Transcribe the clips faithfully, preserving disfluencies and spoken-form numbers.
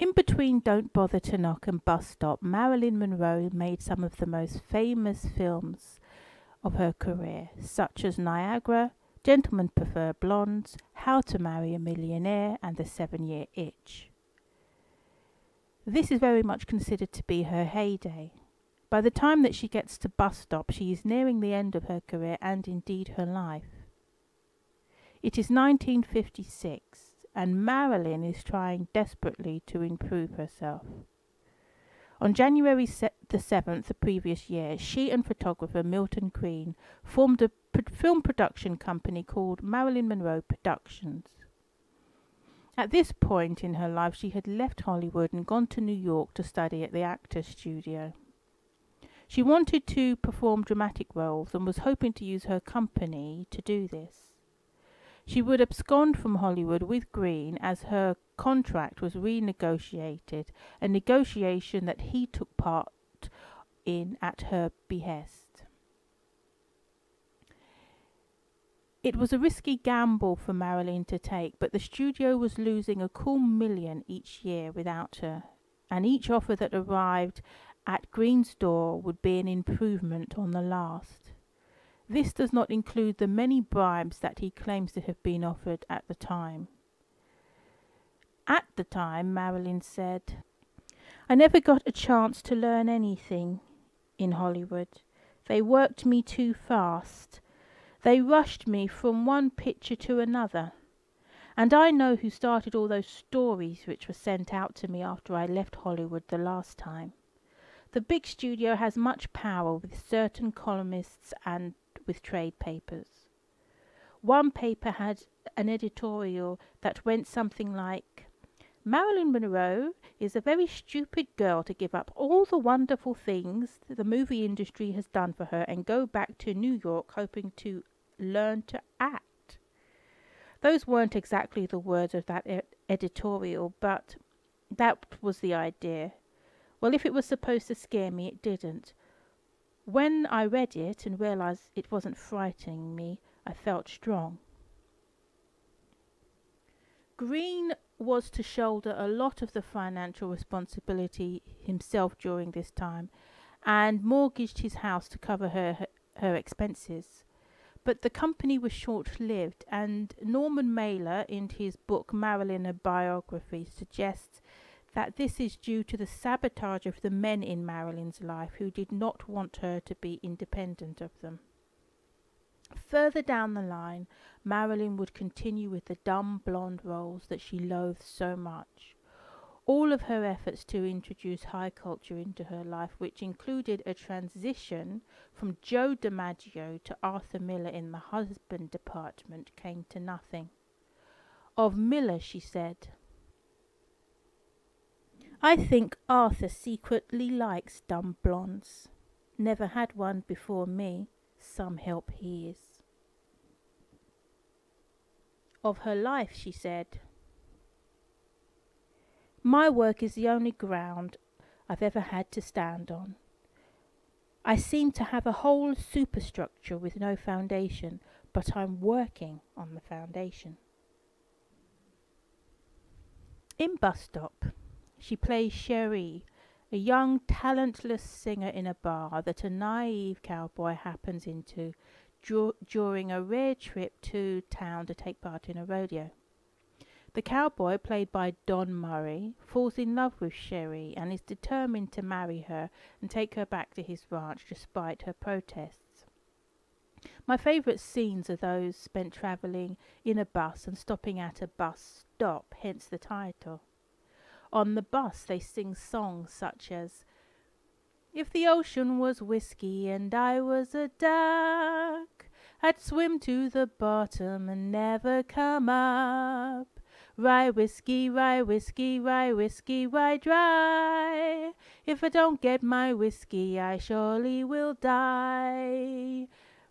In between Don't Bother to Knock and Bus Stop, Marilyn Monroe made some of the most famous films of her career, such as Niagara, Gentlemen Prefer Blondes, How to Marry a Millionaire, and The Seven Year Itch. This is very much considered to be her heyday. By the time that she gets to Bus Stop, she is nearing the end of her career and indeed her life. It is nineteen fifty-six, and Marilyn is trying desperately to improve herself. On January se- the seventh, the previous year, she and photographer Milton Greene formed a pr- film production company called Marilyn Monroe Productions. At this point in her life, she had left Hollywood and gone to New York to study at the Actors Studio. She wanted to perform dramatic roles and was hoping to use her company to do this. She would abscond from Hollywood with Greene as her contract was renegotiated, a negotiation that he took part in at her behest. It was a risky gamble for Marilyn to take, but the studio was losing a cool million each year without her, and each offer that arrived at Green's door would be an improvement on the last. This does not include the many bribes that he claims to have been offered at the time. At the time, Marilyn said, "I never got a chance to learn anything in Hollywood. They worked me too fast. They rushed me from one picture to another. And I know who started all those stories which were sent out to me after I left Hollywood the last time. The big studio has much power with certain columnists and with trade papers. One paper had an editorial that went something like, 'Marilyn Monroe is a very stupid girl to give up all the wonderful things the movie industry has done for her and go back to New York hoping to learn to act.'" Those weren't exactly the words of that e- editorial, but that was the idea. Well, if it was supposed to scare me, it didn't. When I read it and realised it wasn't frightening me, I felt strong. Greene was to shoulder a lot of the financial responsibility himself during this time, and mortgaged his house to cover her, her, her expenses. But the company was short-lived, and Norman Mailer, in his book Marilyn, A Biography, suggests that this is due to the sabotage of the men in Marilyn's life who did not want her to be independent of them. Further down the line, Marilyn would continue with the dumb blonde roles that she loathed so much. All of her efforts to introduce high culture into her life, which included a transition from Joe DiMaggio to Arthur Miller in the husband department, came to nothing. Of Miller, she said, "I think Arthur secretly likes dumb blondes. Never had one before me. Some help he is." Of her life, she said, "My work is the only ground I've ever had to stand on. I seem to have a whole superstructure with no foundation, but I'm working on the foundation." In Bus Stop, she plays Cherie, a young, talentless singer in a bar that a naive cowboy happens into dur- during a rare trip to town to take part in a rodeo. The cowboy, played by Don Murray, falls in love with Cherie and is determined to marry her and take her back to his ranch despite her protests. My favourite scenes are those spent travelling in a bus and stopping at a bus stop, hence the title. On the bus, they sing songs such as, "If the ocean was whiskey and I was a duck, I'd swim to the bottom and never come up. Rye whiskey, rye whiskey, rye whiskey, rye dry. If I don't get my whiskey, I surely will die.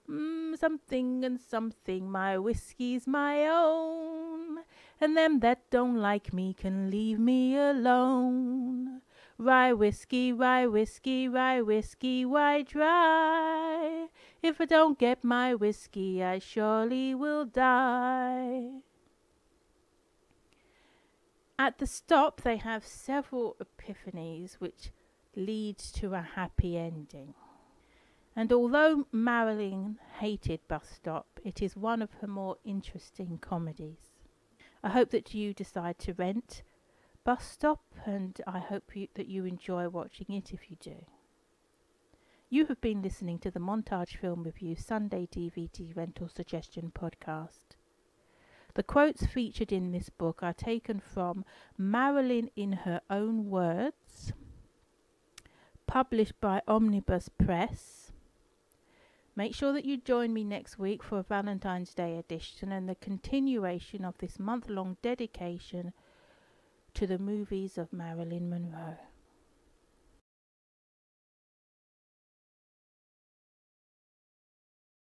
Mm, something and something, my whiskey's my own. And them that don't like me can leave me alone. Rye whiskey, rye whiskey, rye whiskey, why dry? If I don't get my whiskey, I surely will die." At the stop, they have several epiphanies which leads to a happy ending. And although Marilyn hated Bus Stop, it is one of her more interesting comedies. I hope that you decide to rent Bus Stop, and I hope you, that you enjoy watching it if you do. You have been listening to the Montage Film Review Sunday D V D Rental Suggestion Podcast. The quotes featured in this book are taken from Marilyn in Her Own Words, published by Omnibus Press. Make sure that you join me next week for a Valentine's Day edition and the continuation of this month-long dedication to the movies of Marilyn Monroe.